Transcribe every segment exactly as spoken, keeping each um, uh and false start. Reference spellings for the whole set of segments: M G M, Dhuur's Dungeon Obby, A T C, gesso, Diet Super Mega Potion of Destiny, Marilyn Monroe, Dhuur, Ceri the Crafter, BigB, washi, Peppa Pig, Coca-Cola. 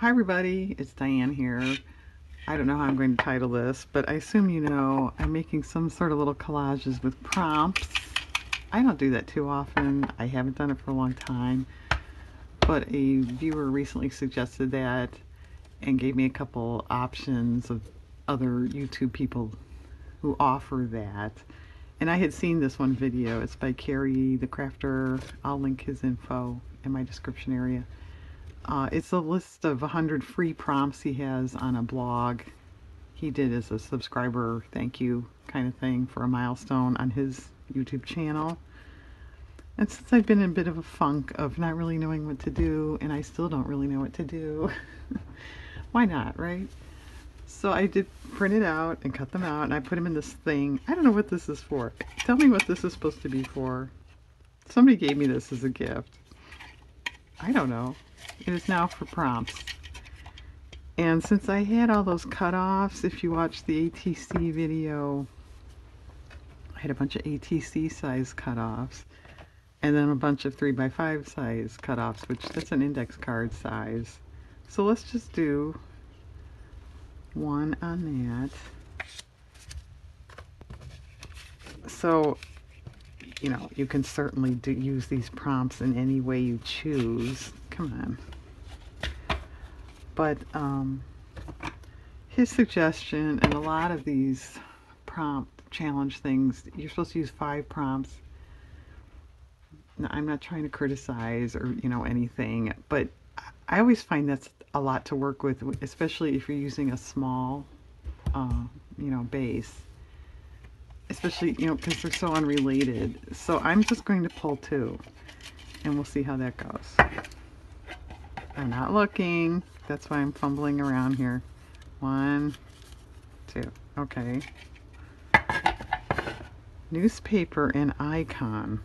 Hi everybody, it's Diane here. I don't know how I'm going to title this, but I assume you know I'm making some sort of little collages with prompts. I don't do that too often. I haven't done it for a long time, but a viewer recently suggested that and gave me a couple options of other YouTube people who offer that. And I had seen this one video. It's by Ceri the Crafter. I'll link his info in my description area. Uh, it's a list of one hundred free prompts he has on a blog he did as a subscriber thank you kind of thing for a milestone on his YouTube channel. And since I've been in a bit of a funk of not really knowing what to do, and I still don't really know what to do, why not, right? So I did print it out and cut them out, and I put them in this thing. I don't know what this is for. Tell me what this is supposed to be for. Somebody gave me this as a gift. I don't know. It is now for prompts. And since I had all those cutoffs, if you watch the A T C video, I had a bunch of A T C size cutoffs and then a bunch of three by five size cutoffs, which that's an index card size. So let's just do one on that. So, you know, you can certainly do, use these prompts in any way you choose. Come on. But um, his suggestion, and a lot of these prompt challenge things, you're supposed to use five prompts. Now, I'm not trying to criticize or, you know, anything, but I always find that's a lot to work with, especially if you're using a small, uh, you know, base. Especially, you know, because they're so unrelated. So I'm just going to pull two, and we'll see how that goes. I'm not looking. That's why I'm fumbling around here. One, two. Okay. Newspaper and icon.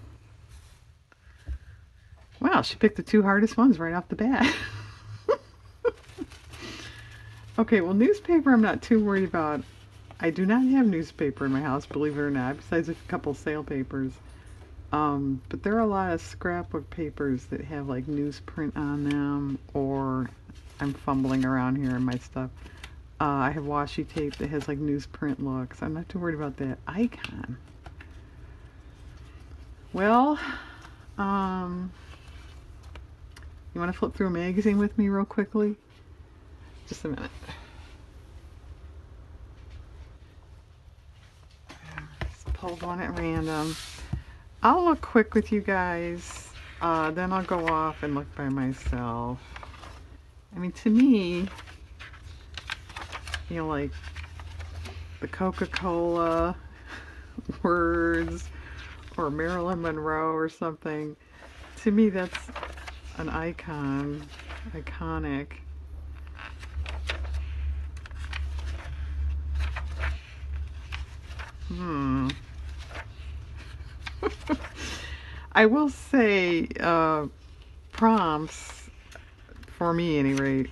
Wow, she picked the two hardest ones right off the bat. Okay, well, newspaper I'm not too worried about. I do not have newspaper in my house, believe it or not, besides a couple sale papers. Um, but there are a lot of scrapbook papers that have like newsprint on them, or I'm fumbling around here in my stuff. Uh, I have washi tape that has like newsprint looks. I'm not too worried about that. Icon. Well, um, you want to flip through a magazine with me real quickly? Just a minute. Hold on at random. I'll look quick with you guys, uh, then I'll go off and look by myself. I mean, to me, you know, like the Coca-Cola words or Marilyn Monroe or something, to me that's an icon, iconic. Hmm. I will say, uh, prompts, for me anyway,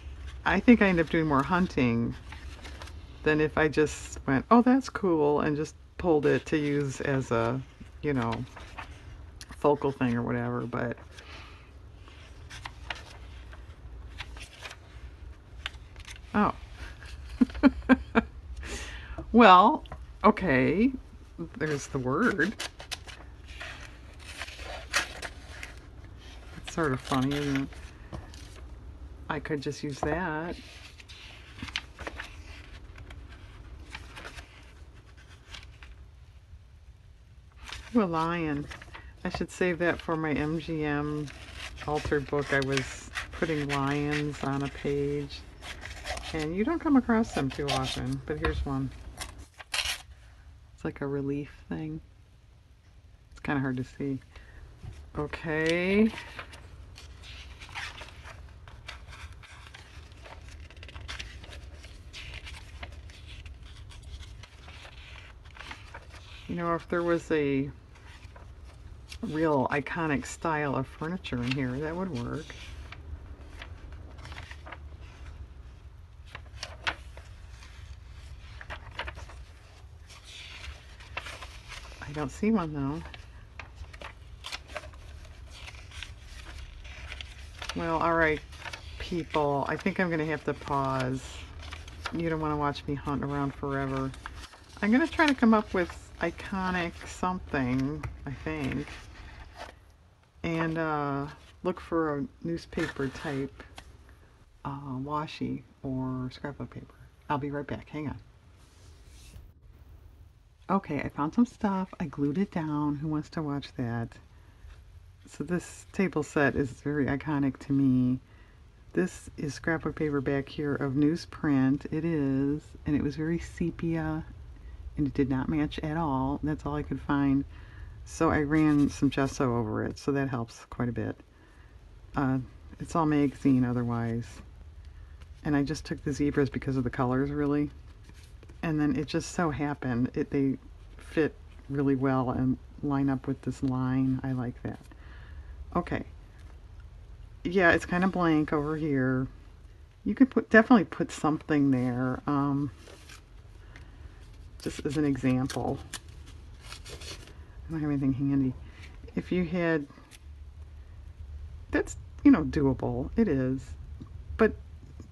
I think I end up doing more hunting than if I just went, oh, that's cool, and just pulled it to use as a, you know, focal thing or whatever, but oh. Well, okay, there's the word. It's sort of funny, isn't it? I could just use that. Ooh, a lion. I should save that for my M G M altered book. I was putting lions on a page, and you don't come across them too often, but here's one. It's like a relief thing. It's kind of hard to see. Okay. You know, if there was a real iconic style of furniture in here, that would work. I don't see one though. Well, all right, people. I think I'm going to have to pause. You don't want to watch me hunt around forever. I'm going to try to come up with iconic something, I think. And uh, look for a newspaper type uh, washi or scrapbook paper. I'll be right back. Hang on. Okay, I found some stuff. I glued it down. Who wants to watch that? So this table set is very iconic to me. This is scrapbook paper back here of newsprint. It is, and it was very sepia, and it did not match at all. That's all I could find. So I ran some gesso over it, so that helps quite a bit. Uh, it's all magazine otherwise. And I just took the zebras because of the colors, really. And then it just so happened, it, they fit really well and line up with this line. I like that. Okay. Yeah, it's kind of blank over here. You could put, definitely put something there. Um, just as an example. I don't have anything handy. If you had, that's, you know, doable. It is. But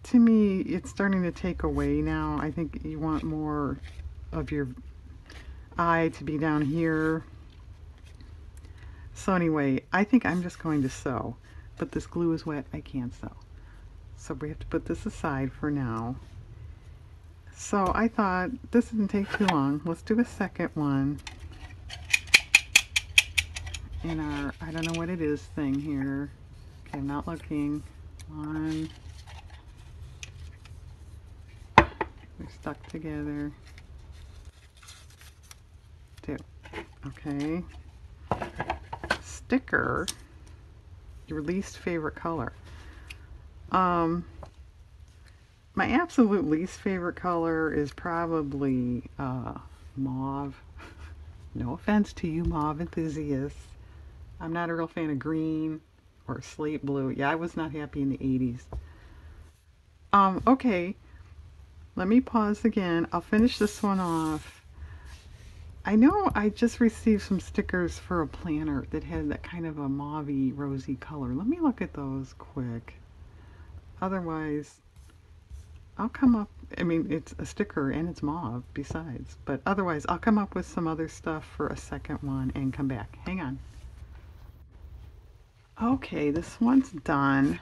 to me, it's starting to take away now. I think you want more of your eye to be down here. So anyway, I think I'm just going to sew, but this glue is wet. I can't sew. So we have to put this aside for now. So I thought this didn't take too long. Let's do a second one in our, I don't know what it is thing here. Okay, I'm not looking. One. They're stuck together. Two. Okay. Sticker. Your least favorite color. Um, my absolute least favorite color is probably uh, mauve. No offense to you mauve enthusiasts. I'm not a real fan of green or slate blue. Yeah, I was not happy in the eighties. Um, okay. Let me pause again. I'll finish this one off. I know I just received some stickers for a planner that had that kind of a mauve-y, rosy color. Let me look at those quick. Otherwise, I'll come up, I mean, it's a sticker and it's mauve besides, but otherwise I'll come up with some other stuff for a second one and come back. Hang on. Okay, this one's done.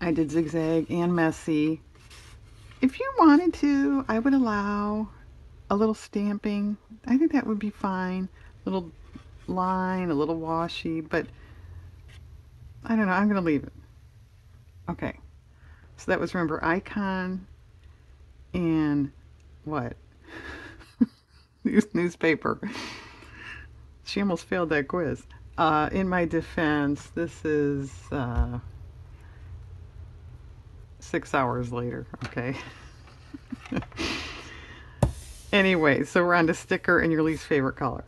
I did zigzag and messy. If you wanted to, I would allow a little stamping. I think that would be fine. A little line, a little washi, but I don't know. I'm going to leave it. Okay. So that was, remember, icon and what? News, newspaper. She almost failed that quiz. Uh, in my defense, this is... Uh, six hours later, okay. Anyway, so we're on to sticker and your least favorite color.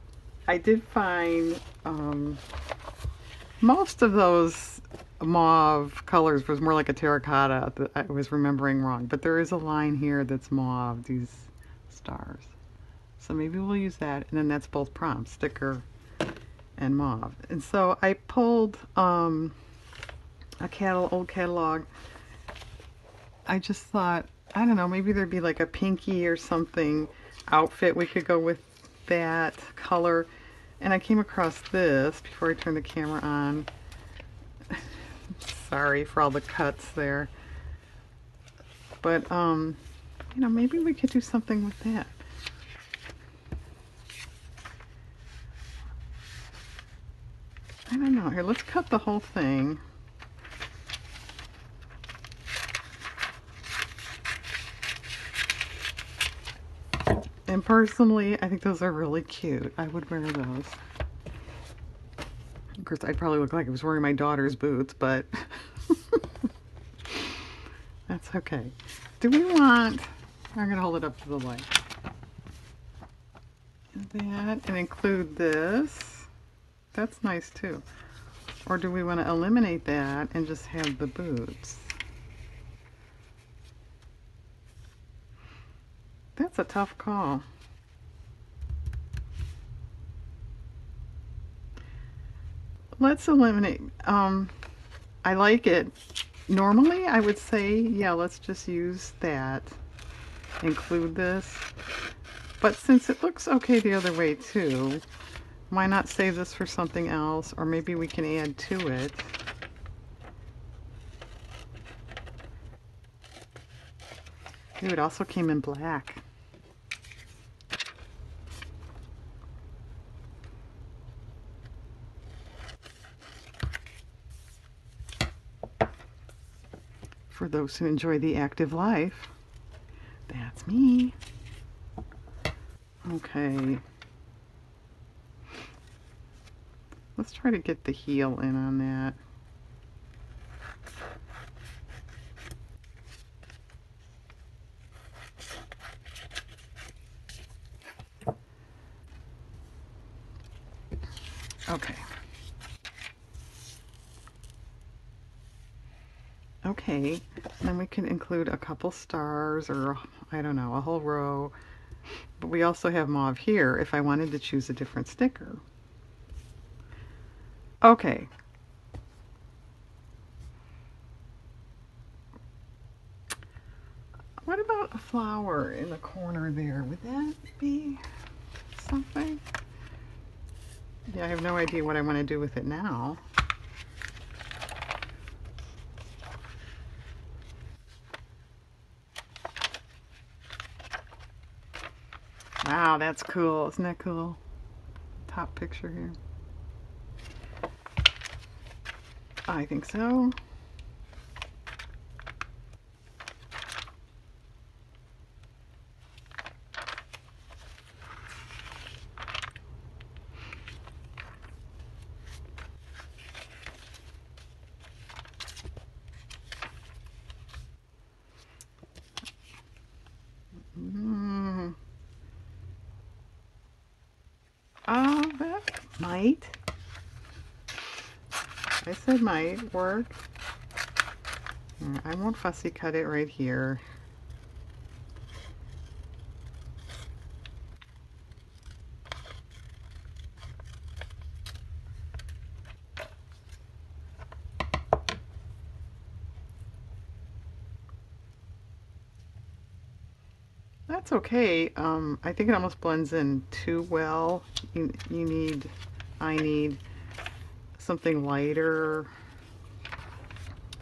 I did find um, most of those mauve colors was more like a terracotta that I was remembering wrong, but there is a line here that's mauve, these stars. So maybe we'll use that, and then that's both prompts, sticker and mauve. And so I pulled um, a catalog, old catalog. I just thought, I don't know, maybe there'd be like a pinky or something outfit we could go with that color. And I came across this before I turned the camera on. Sorry for all the cuts there. But, um, you know, maybe we could do something with that. I don't know. Here, let's cut the whole thing. And personally, I think those are really cute. I would wear those. Of course, I'd probably look like I was wearing my daughter's boots, but that's okay. Do we want, I'm going to hold it up to the light. That, and include this. That's nice too. Or do we want to eliminate that and just have the boots? That's a tough call. Let's eliminate. Um, I like it. normally I would say, yeah, let's just use that, include this. But since it looks okay the other way too, why not save this for something else? Or maybe we can add to it. Ooh, it also came in black. For those who enjoy the active life, that's me. Okay. Let's try to get the heel in on that. Okay. Okay, then we can include a couple stars, or I don't know, a whole row. But we also have mauve here if I wanted to choose a different sticker. Okay. What about a flower in the corner there? Would that be something? Yeah, I have no idea what I want to do with it now. Wow, that's cool. Isn't that cool? Top picture here. I think so. Mm. Oh, that might. I said might work. I won't fussy cut it right here. That's okay. Um, I think it almost blends in too well. You, you need, I need something lighter,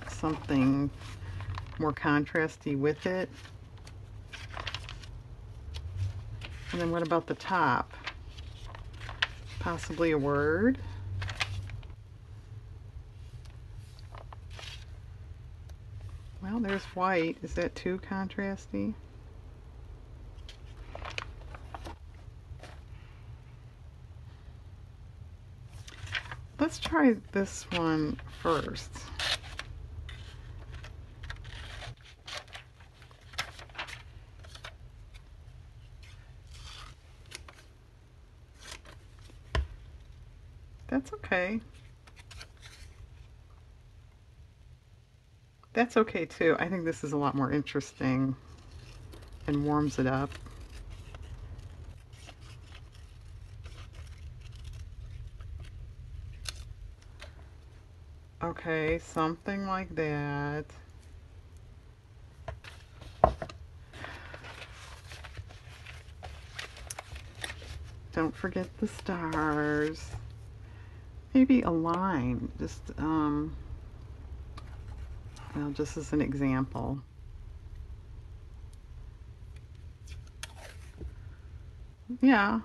something more contrasty with it. And then what about the top? Possibly a word. Well, there's white. Is that too contrasty? Let's try this one first. That's okay. That's okay too. I think this is a lot more interesting and warms it up. Okay, something like that. Don't forget the stars. Maybe a line, just, um, well, just as an example. Yeah,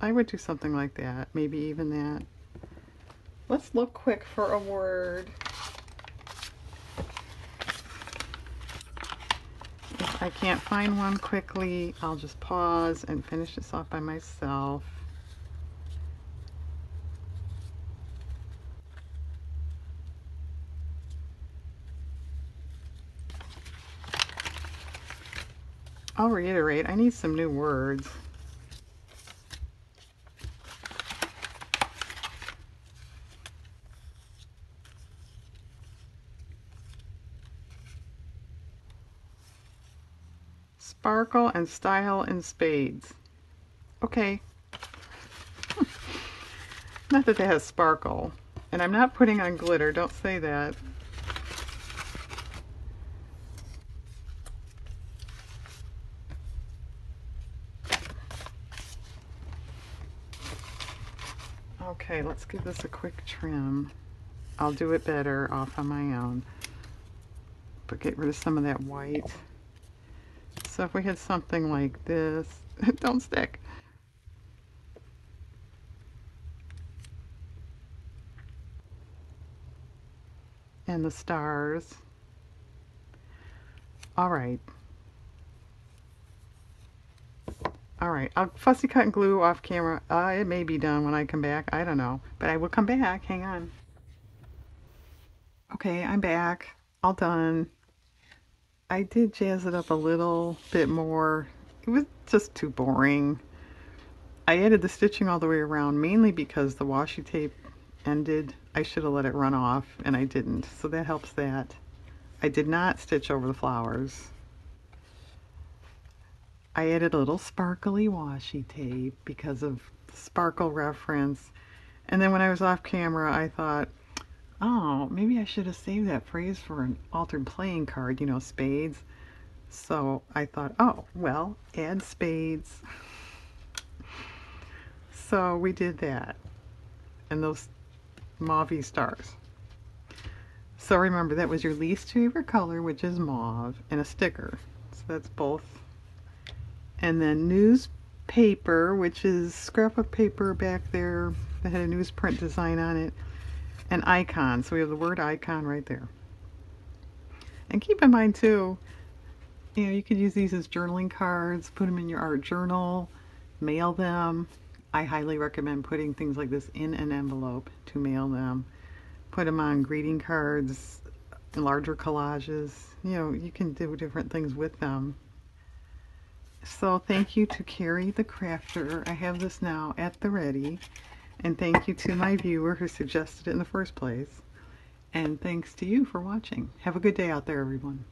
I would do something like that, maybe even that. Let's look quick for a word. If I can't find one quickly, I'll just pause and finish this off by myself. I'll reiterate, I need some new words. Sparkle and style and spades. Okay. Not that that has sparkle. And I'm not putting on glitter, don't say that. Okay, let's give this a quick trim. I'll do it better off on my own, but get rid of some of that white. So if we had something like this, don't stick. And the stars. All right. All right, I'll fussy cut and glue off camera. Uh, it may be done when I come back. I don't know, but I will come back. Hang on. Okay, I'm back. All done. I did jazz it up a little bit more. It was just too boring. I added the stitching all the way around, mainly because the washi tape ended. I should have let it run off, and I didn't, so that helps that. I did not stitch over the flowers. I added a little sparkly washi tape because of the sparkle reference. And then when I was off camera, I thought, oh, maybe I should have saved that phrase for an altered playing card, you know, spades. So I thought, oh, well, add spades. So we did that. And those mauve stars. So remember, that was your least favorite color, which is mauve, and a sticker. So that's both. And then newspaper, which is scrap of paper back there that had a newsprint design on it, and icon. So we have the word icon right there. And keep in mind too, you know, you could use these as journaling cards, put them in your art journal, mail them. I highly recommend putting things like this in an envelope to mail them. Put them on greeting cards, larger collages. You know, you can do different things with them. So thank you to Ceri the Crafter. I have this now at the ready. And thank you to my viewer who suggested it in the first place. And thanks to you for watching. Have a good day out there, everyone.